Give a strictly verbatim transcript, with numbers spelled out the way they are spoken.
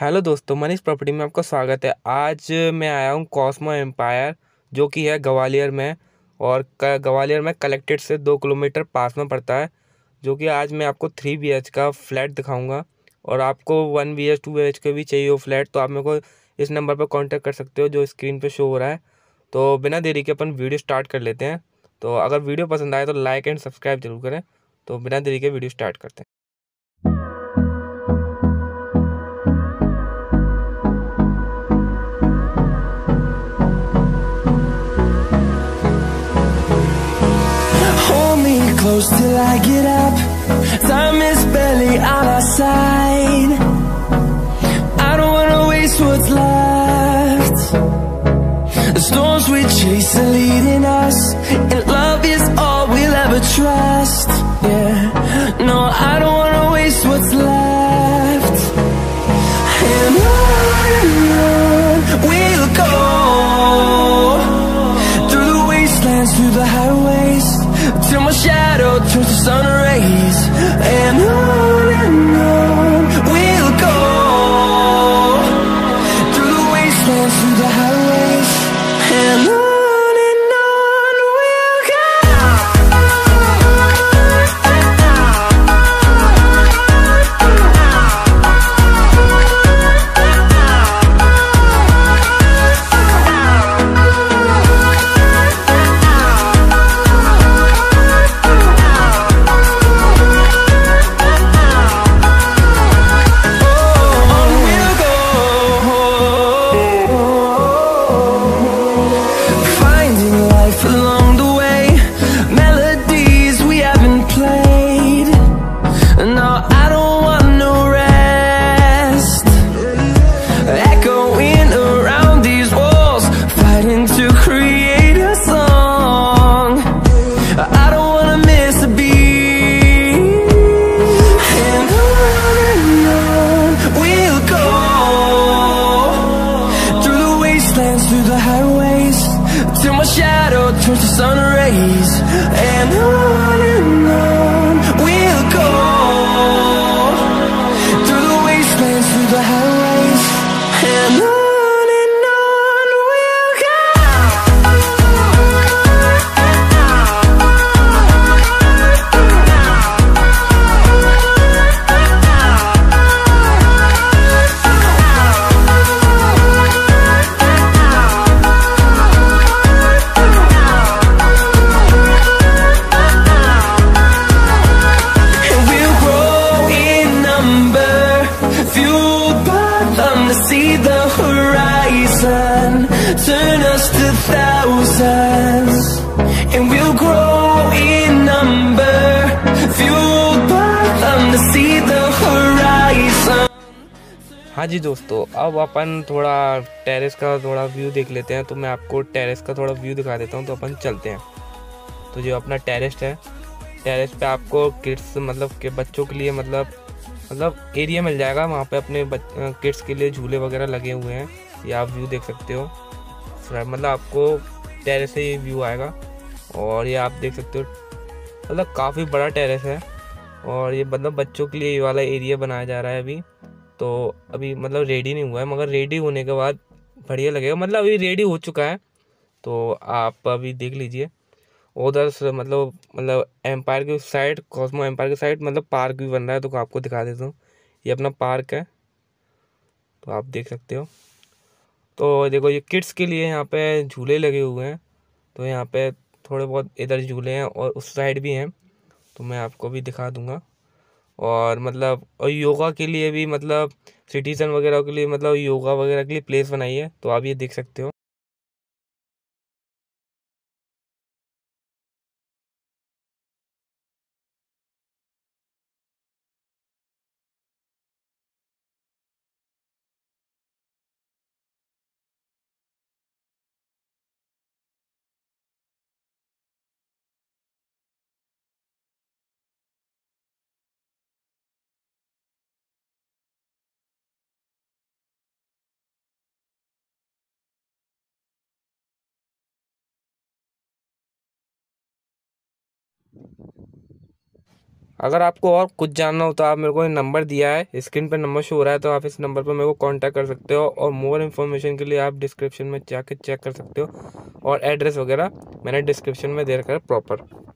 Hello दोस्तों, Manish property में आपका स्वागत है। आज मैं आया हूँ कॉस्मो एम्पायर जो कि है ग्वालियर में, और ग्वालियर में कलेक्टेड से दो किलोमीटर पास में पड़ता है। जो कि आज मैं आपको थ्री बी एच का फ्लैट दिखाऊंगा, और आपको one B H two B H के भी चाहिए हो फ्लैट तो आप मेरे को इस नंबर पर कॉन्टैक्ट कर सकते हो जो स्क्रीन पर शो हो रहा है। तो बिना देरी के अपन वीडियो स्टार्ट कर लेते हैं। तो अगर वीडियो पसंद आए तो लाइक एंड सब्सक्राइब जरूर करें। तो बिना देरी के वीडियो स्टार्ट करते हैं। Close till I get up, time is barely on our side. I don't wanna waste what's left. The storms we chase are leading us, and love is all we'll ever trust. Yeah, no, I don't wanna waste what's left. And on we'll go, through the wastelands, through the highways, till my shadow turns to sun rays. And on and on we'll go, through the wastelands, through the highways, and on and on we'll go. Through the highways, till my shadow turns to sun rays, and on and on we'll go, through the wastelands, through the highways, and on. Turn us to thousands, and we'll grow in number, fueled by them to see the horizon. हाँ जी दोस्तों, अब अपन थोड़ा terrace का थोड़ा view देख लेते हैं। तो मैं आपको टेरेस का थोड़ा व्यू दिखा देता हूँ, तो अपन चलते हैं। तो जो अपना टेरेस है, टेरेस पे आपको किड्स मतलब के बच्चों के लिए मतलब मतलब एरिया मिल जाएगा। वहाँ पे अपने किड्स के लिए झूले वगैरह लगे हुए हैं, ये आप व्यू देख सकते हो। मतलब आपको टेरेस से ये व्यू आएगा, और ये आप देख सकते हो मतलब काफ़ी बड़ा टेरेस है। और ये मतलब बच्चों के लिए ये वाला एरिया बनाया जा रहा है अभी, तो अभी मतलब रेडी नहीं हुआ है, मगर रेडी होने के बाद बढ़िया लगेगा। मतलब अभी रेडी हो चुका है, तो आप अभी देख लीजिए। उधर मतलब मतलब एम्पायर के साइड, कॉस्मो एम्पायर के साइड मतलब पार्क भी बन रहा है, तो आपको दिखा देता हूँ। ये अपना पार्क है, तो आप देख सकते हो। तो देखो, ये किड्स के लिए यहाँ पे झूले लगे हुए हैं। तो यहाँ पे थोड़े बहुत इधर झूले हैं और उस साइड भी हैं, तो मैं आपको भी दिखा दूंगा। और मतलब और योगा के लिए भी मतलब सिटीजन वगैरह के लिए मतलब योगा वगैरह के लिए प्लेस बनाई है, तो आप ये देख सकते हो। अगर आपको और कुछ जानना हो तो आप मेरे को ये नंबर दिया है, स्क्रीन पर नंबर शो हो रहा है, तो आप इस नंबर पर मेरे को कांटेक्ट कर सकते हो। और मोर इन्फॉर्मेशन के लिए आप डिस्क्रिप्शन में जाके चेक कर सकते हो, और एड्रेस वगैरह मैंने डिस्क्रिप्शन में दे रखा है प्रॉपर।